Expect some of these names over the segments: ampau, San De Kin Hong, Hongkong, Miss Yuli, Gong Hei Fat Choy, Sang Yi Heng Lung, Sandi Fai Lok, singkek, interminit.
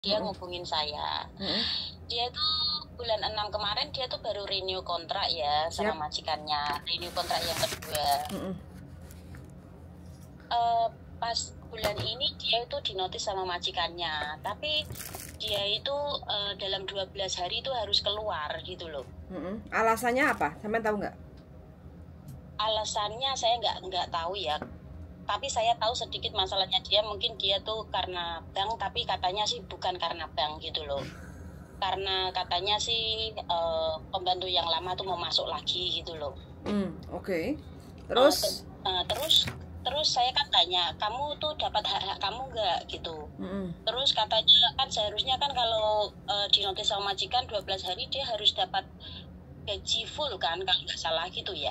Dia ngubungin saya. Dia tuh bulan 6 kemarin dia tuh baru renew kontrak ya sama majikannya. Renew kontrak yang kedua. Pas bulan ini dia itu dinotis sama majikannya. Tapi dia itu dalam 12 hari itu harus keluar gitu loh. Alasannya apa? Sampean tahu nggak? Alasannya saya nggak tahu ya. Tapi saya tahu sedikit masalahnya dia, mungkin dia tuh karena bank, tapi katanya sih bukan karena bank gitu loh. Karena katanya sih pembantu yang lama tuh mau masuk lagi gitu loh. Oke. Terus? Terus saya kan tanya, kamu tuh dapat hak-hak kamu nggak gitu. Terus katanya kan seharusnya kan kalau dinotis sama majikan 12 hari dia harus dapat gaji full kan, kalau nggak salah gitu ya.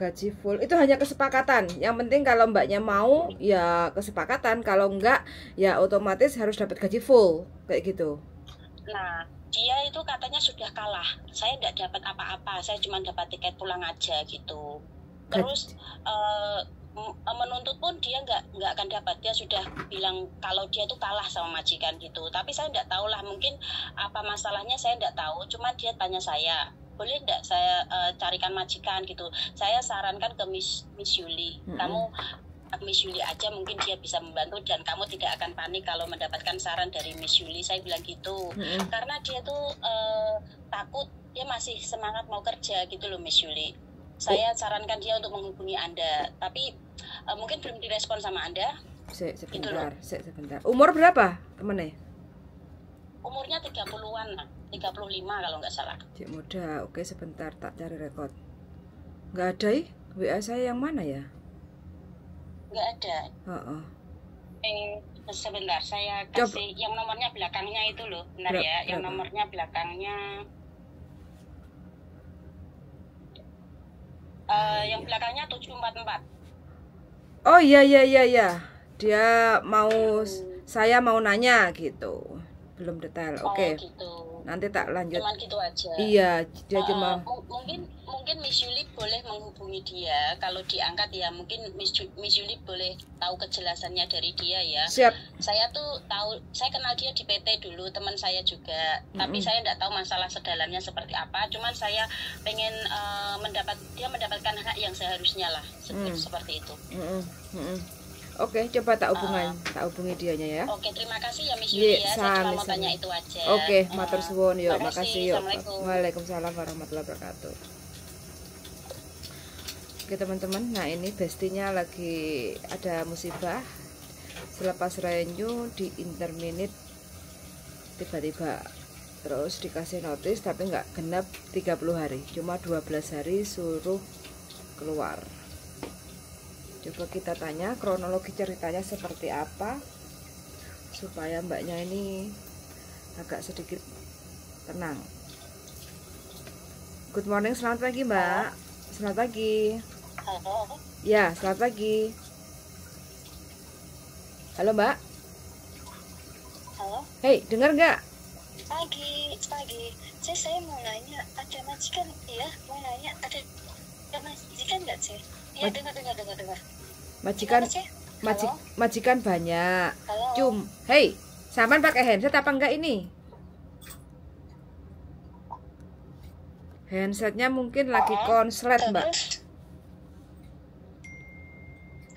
Gaji full itu hanya kesepakatan. Yang penting kalau mbaknya mau ya kesepakatan, kalau enggak ya otomatis harus dapat gaji full kayak gitu. Nah, dia itu katanya sudah kalah. Saya enggak dapat apa-apa, saya cuma dapat tiket pulang aja gitu. Terus menuntut pun dia nggak akan dapat. Dia sudah bilang kalau dia tuh kalah sama majikan gitu. Tapi saya enggak tahu lah, mungkin apa masalahnya saya enggak tahu. Cuma dia tanya saya, boleh enggak saya carikan majikan gitu. Saya sarankan ke Miss Yuli. Kamu Miss Yuli aja, mungkin dia bisa membantu dan kamu tidak akan panik kalau mendapatkan saran dari Miss Yuli. Saya bilang gitu. Karena dia tuh takut, dia masih semangat mau kerja gitu loh Miss Yuli. Saya sarankan dia untuk menghubungi Anda, tapi mungkin belum direspon sama Anda. Sebentar. Umur berapa temennya? Umurnya 30-an lah. 35 kalau nggak salah. Cik muda, oke sebentar tak cari rekod. Nggak ada WA saya yang mana ya? Nggak ada. Sebentar saya kasih. Coba. Yang nomornya belakangnya itu loh, benar ya? Yang nomornya belakangnya. Yang belakangnya 744. Oh iya. Dia mau saya mau nanya gitu. Belum detail, oke. Gitu. Nanti tak lanjut. Cuman gitu aja. Iya, dia cuma. Mungkin Miss Yuli boleh menghubungi dia. Kalau diangkat ya mungkin Miss Yuli boleh tahu kejelasannya dari dia ya. Siap. Saya tuh tahu, saya kenal dia di PT dulu, teman saya juga. Tapi saya tidak tahu masalah sedalamnya seperti apa. Cuman saya pengen dia mendapatkan hak yang seharusnya lah, seperti itu. Oke, coba tak hubungi dianya ya. Oke, terima kasih ya Miss Yuli ya. Saya cuma mau tanya itu aja. Oke, matur suwun yuk. Makasih yuk. Waalaikumsalam warahmatullahi wabarakatuh. Oke teman-teman, nah ini bestinya lagi ada musibah. Selepas renew di interminit tiba-tiba, terus dikasih notis tapi nggak genap 30 hari. Cuma 12 hari suruh keluar. Coba kita tanya kronologi ceritanya seperti apa supaya mbaknya ini agak sedikit tenang. Good morning, selamat pagi mbak. Selamat pagi. Halo. Ya, selamat pagi. Halo mbak. Halo. Hei, dengar nggak? Pagi. Saya mau nanya ada majikan ya? Mau nanya ada majikan nggak sih? Ya, dengar. Majikan banyak. Halo. Hei, saman pakai handset apa enggak ini? Handsetnya mungkin lagi konslet, Mbak.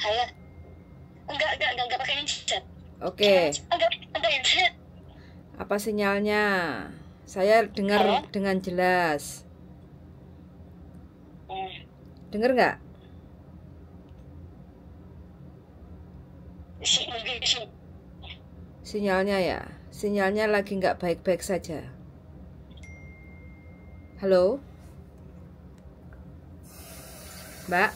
Halo. Enggak pakai handset. Oke. Enggak handset. Apa sinyalnya? Saya dengar dengan jelas. Dengar enggak? Sinyalnya ya, sinyalnya lagi nggak baik-baik saja. Halo, Mbak.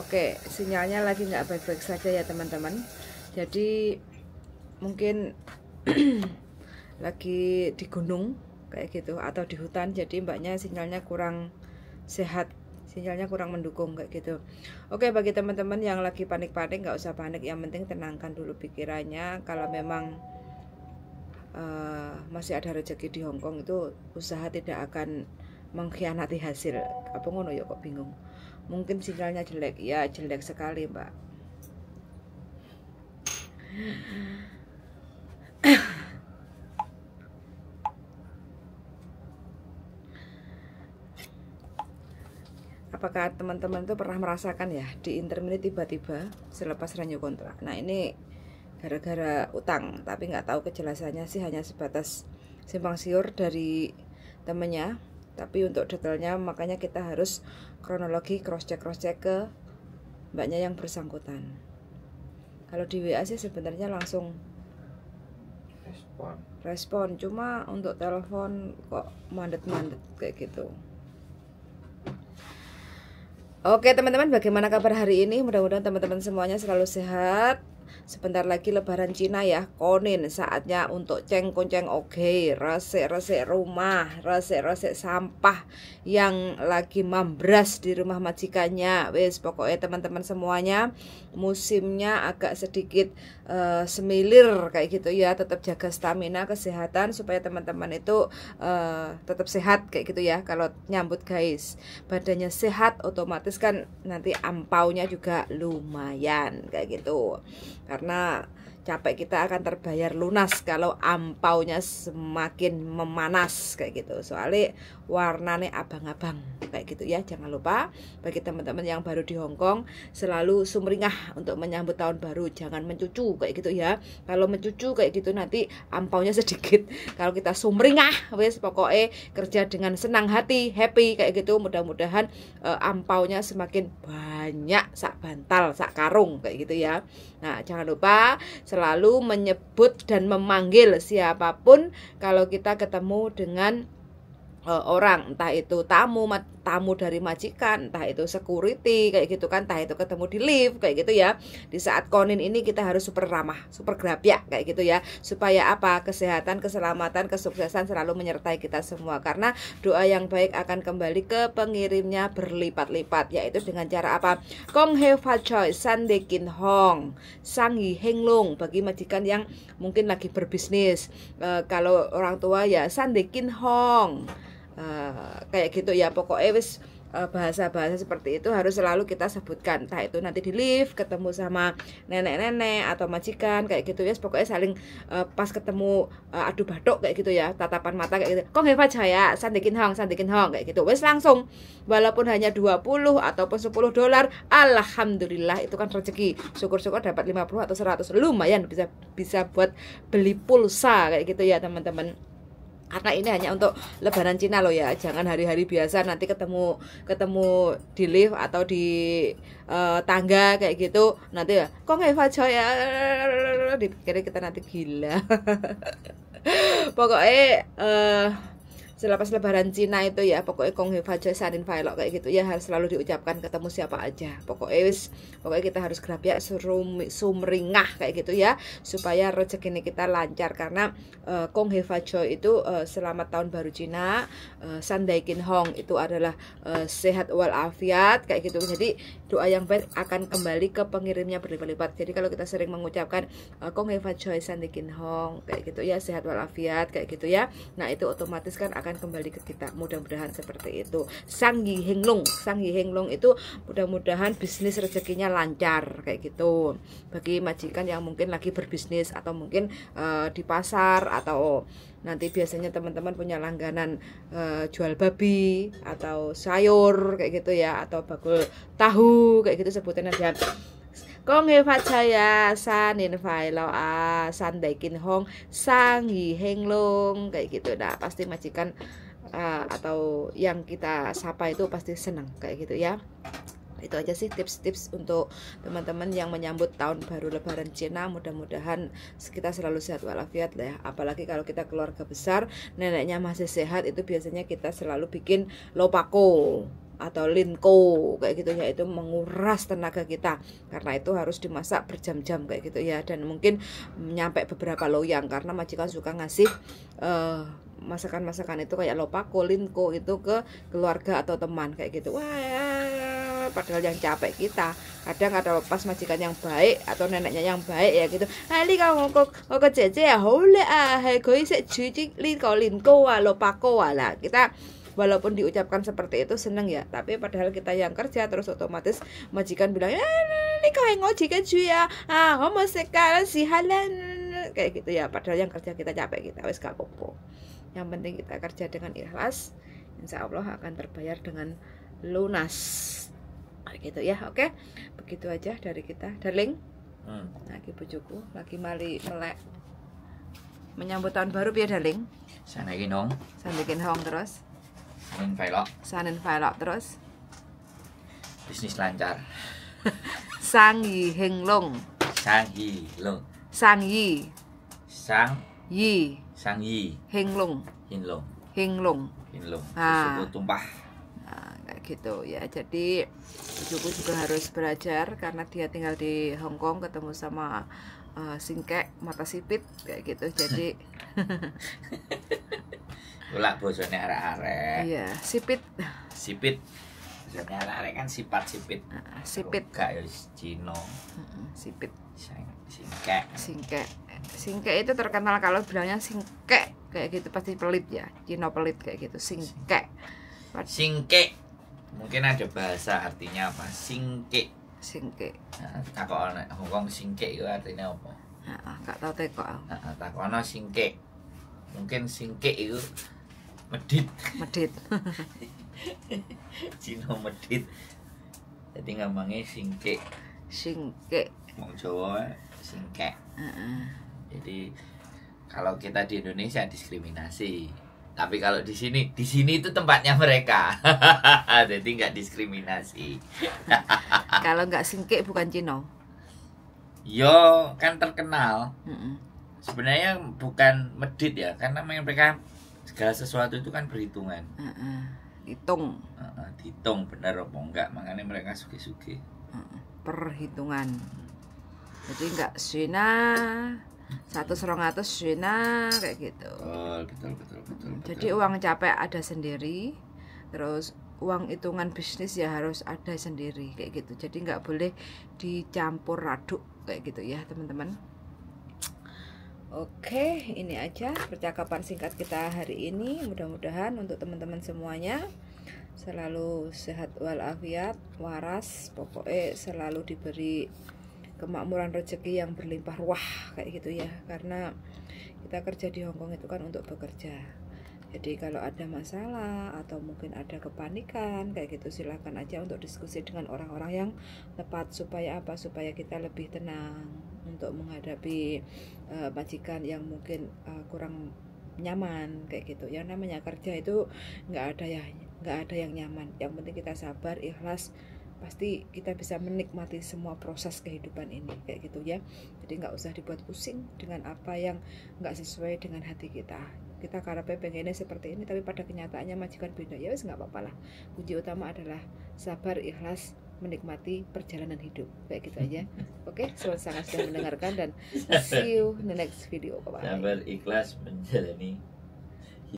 Oke, sinyalnya lagi nggak baik-baik saja ya teman-teman. Jadi mungkin lagi di gunung kayak gitu atau di hutan. Jadi mbaknya sinyalnya kurang sehat. Sinyalnya kurang mendukung kayak gitu. Oke, bagi teman-teman yang lagi panik-panik nggak usah panik, yang penting tenangkan dulu pikirannya. Kalau memang masih ada rezeki di Hongkong itu usaha tidak akan mengkhianati hasil. Apa ngono ya kok bingung? Mungkin sinyalnya jelek ya, jelek sekali mbak. Apakah teman-teman itu pernah merasakan ya di interminit tiba-tiba selepas renew kontrak? Nah ini gara-gara utang, tapi nggak tahu kejelasannya sih, hanya sebatas simpang siur dari temennya. Tapi untuk detailnya makanya kita harus kronologi cross check ke mbaknya yang bersangkutan. Kalau di WA sih sebenarnya langsung respon. Cuma untuk telepon kok mandet kayak gitu. Oke teman-teman, bagaimana kabar hari ini? Mudah-mudahan teman-teman semuanya selalu sehat. Sebentar lagi lebaran Cina ya. Konin saatnya untuk cengkong-ceng oge, resik-resik rumah, resik-resik sampah yang lagi mambras di rumah majikannya. Wes pokoknya teman-teman semuanya musimnya agak sedikit semilir kayak gitu ya. Tetap jaga stamina, kesehatan supaya teman-teman itu tetap sehat kayak gitu ya. Kalau nyambut guys, badannya sehat otomatis kan nanti ampaunya juga lumayan kayak gitu. Karena capek kita akan terbayar lunas kalau ampaunya semakin memanas kayak gitu. Soalnya warnanya abang-abang kayak gitu ya. Jangan lupa bagi teman-teman yang baru di Hongkong, selalu sumringah untuk menyambut tahun baru. Jangan mencucu kayak gitu ya. Kalau mencucu kayak gitu nanti ampaunya sedikit. Kalau kita sumringah, wes pokoknya kerja dengan senang hati, happy kayak gitu. Mudah-mudahan ampaunya semakin banyak, sak bantal, sak karung kayak gitu ya. Nah jangan lupa selalu menyebut dan memanggil siapapun kalau kita ketemu dengan orang, entah itu tamu dari majikan, entah itu security kayak gitu kan, entah itu ketemu di lift kayak gitu ya. Di saat konin ini kita harus super ramah, super grapyak kayak gitu ya. Supaya apa? Kesehatan, keselamatan, kesuksesan selalu menyertai kita semua. Karena doa yang baik akan kembali ke pengirimnya berlipat-lipat, yaitu dengan cara apa? Gong Hei Fat Choy, San De Kin Hong, Sang Yi Heng Lung. Bagi majikan yang mungkin lagi berbisnis, kalau orang tua ya San De Kin Hong. Kayak gitu ya, pokoknya wis bahasa-bahasa seperti itu harus selalu kita sebutkan, entah itu nanti di lift ketemu sama nenek-nenek atau majikan kayak gitu ya. Pokoknya saling pas ketemu adu batuk kayak gitu ya, tatapan mata kayak gitu. Gong Hei Fat Choy ya, San De Kin Hong kayak gitu. Wis langsung, walaupun hanya 20 ataupun $10, alhamdulillah itu kan rezeki. Syukur-syukur dapat 50 atau 100, lumayan bisa buat beli pulsa kayak gitu ya teman-teman. Karena ini hanya untuk lebaran Cina loh ya, jangan hari-hari biasa nanti ketemu di lift atau di tangga kayak gitu nanti ya Gong Hei Fat Choy ya, dipikirnya kita nanti gila. Pokoknya selepas lebaran Cina itu ya, pokoknya Gong Hei Fat Choy, Sandi Fai Lok kayak gitu ya, harus selalu diucapkan ketemu siapa aja. Pokoknya kita harus kerap ya, sumringah kayak gitu ya, supaya rezeki ini kita lancar. Karena Gong Hei Fat Choy itu selamat tahun baru Cina, San De Kin Hong itu adalah sehat walafiat kayak gitu. Jadi doa yang baik akan kembali ke pengirimnya berlipat-lipat. Jadi kalau kita sering mengucapkan Gong Hei Fat Choy, San De Kin Hong kayak gitu ya, sehat walafiat kayak gitu ya, nah itu otomatis kan akan kembali ke kita. Mudah-mudahan seperti itu. Sang Yi Heng Lung, Sang Yi Heng Lung itu mudah-mudahan bisnis rezekinya lancar kayak gitu. Bagi majikan yang mungkin lagi berbisnis atau mungkin di pasar, atau nanti biasanya teman-teman punya langganan jual babi atau sayur kayak gitu ya, atau bakul tahu kayak gitu, sebutannya dia Gong Hei Fat Choy ya, Sandi Fai Lok, San De Kin Hong, Sang Yi Heng Lung kayak gitu. Nah pasti majikan atau yang kita sapa itu pasti senang kayak gitu ya. Itu aja sih tips-tips untuk teman-teman yang menyambut tahun baru lebaran Cina. Mudah-mudahan kita selalu sehat walafiat lah ya. Apalagi kalau kita keluarga besar, neneknya masih sehat, itu biasanya kita selalu bikin lopako atau linko kayak gitu ya, itu menguras tenaga kita. Karena itu harus dimasak berjam-jam kayak gitu ya, dan mungkin nyampe beberapa loyang karena majikan suka ngasih masakan-masakan itu kayak lopako, linko itu ke keluarga atau teman kayak gitu. Wah, padahal yang capek kita. Kadang ada pas majikan yang baik atau neneknya yang baik ya gitu. Ini kamu kok jece ya, boleh ah, hei cuci linko wa lopako wa lah. Kita walaupun diucapkan seperti itu seneng ya, tapi padahal kita yang kerja, terus otomatis majikan bilang 呢個係我自己煮啊，啊我冇食㗎，試下啦kayak gitu ya. Padahal yang kerja kita capek, kita wis gak apa-apa. Yang penting kita kerja dengan ikhlas, insya Allah akan terbayar dengan lunas gitu ya. Oke, begitu aja dari kita, darling. Lagi bojoku lagi mali melek menyambut tahun baru ya darling. San De Kin Hong, San De Kin Hong terus, Sandi Fai Lok, Sandi Fai Lok terus, bisnis lancar. Sang Yi Heng Lung, Sang Yi Lung, Sang Yi, Sang Yi, Sang Yi Heng Lung, Heng Lung, Heng Lung, Heng Lung, susu tumpah. Nah, kayak gitu ya. Jadi cucuku juga harus belajar karena dia tinggal di Hongkong, ketemu sama singkek mata sipit kayak gitu. Jadi ulah bojone arek-arek. Iya, sipit. Sipit. Bojone arek-arek kan sipit. Sipit gak ya Cino. Sipit. Singkek. Singkek. Singkek itu terkenal kalau bilangnya singkek kayak gitu pasti pelit ya. Cino pelit kayak gitu, singkek. Singkek. Mungkin ada bahasa artinya apa? Singkek. Singkek. Heeh, takon Hongkong singkek itu artinya apa? Heeh, gak tau teko. Heeh, takono singkek. Mungkin singkek itu medit. Medit. Cino medit. Jadi ngomongnya singkek. Singkek. Wong Jawa singkek. Jadi kalau kita di Indonesia diskriminasi. Tapi kalau di sini itu tempatnya mereka. Jadi nggak diskriminasi. Kalau nggak singkik bukan Cino. Yo kan terkenal. Sebenarnya bukan medit ya, karena mereka segala sesuatu itu kan perhitungan. Hitung. Hitung bener apa enggak, makanya mereka suge-suge. Perhitungan. Jadi nggak Cina. 100-200 Cina kayak gitu. Oh, betul, betul, betul, betul. Jadi uang capek ada sendiri, terus uang hitungan bisnis ya harus ada sendiri kayak gitu. Jadi nggak boleh dicampur aduk kayak gitu ya teman-teman. Oke, ini aja percakapan singkat kita hari ini. Mudah-mudahan untuk teman-teman semuanya selalu sehat walafiat, waras, pokoknya selalu diberi kemakmuran rezeki yang berlimpah ruah kayak gitu ya. Karena kita kerja di Hongkong itu kan untuk bekerja. Jadi kalau ada masalah atau mungkin ada kepanikan kayak gitu, silahkan aja untuk diskusi dengan orang-orang yang tepat. Supaya apa? Supaya kita lebih tenang untuk menghadapi majikan yang mungkin kurang nyaman kayak gitu. Yang namanya kerja itu nggak ada ya, nggak ada yang nyaman. Yang penting kita sabar, ikhlas, pasti kita bisa menikmati semua proses kehidupan ini kayak gitu ya. Jadi nggak usah dibuat pusing dengan apa yang nggak sesuai dengan hati kita. Kita karepe pengennya seperti ini, tapi pada kenyataannya majikan beda, ya wes nggak apa-apa lah. Kunci utama adalah sabar, ikhlas, menikmati perjalanan hidup kayak gitu aja. Oke, selamat sangat sudah mendengarkan dan see you in the next video. Bye-bye. Sabar, ikhlas, menjalani